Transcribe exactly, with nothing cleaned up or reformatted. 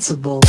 invincible.